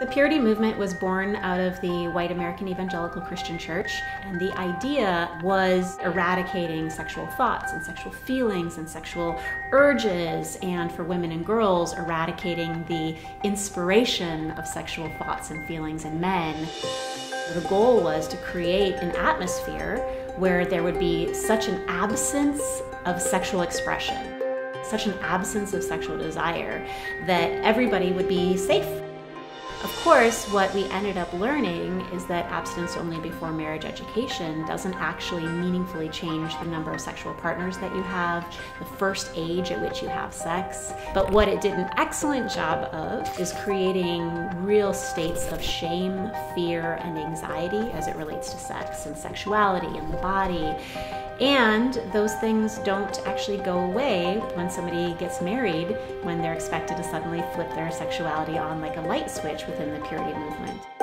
The Purity movement was born out of the white American evangelical Christian church, and the idea was eradicating sexual thoughts and sexual feelings and sexual urges, and for women and girls, eradicating the inspiration of sexual thoughts and feelings in men. The goal was to create an atmosphere where there would be such an absence of sexual expression, such an absence of sexual desire, that everybody would be safe. Of course, what we ended up learning is that abstinence only before marriage education doesn't actually meaningfully change the number of sexual partners that you have, the first age at which you have sex. But what it did an excellent job of is creating real states of shame, fear, and anxiety as it relates to sex and sexuality and the body. And those things don't actually go away when somebody gets married, when they're expected to suddenly flip their sexuality on like a light switch within the Purity movement.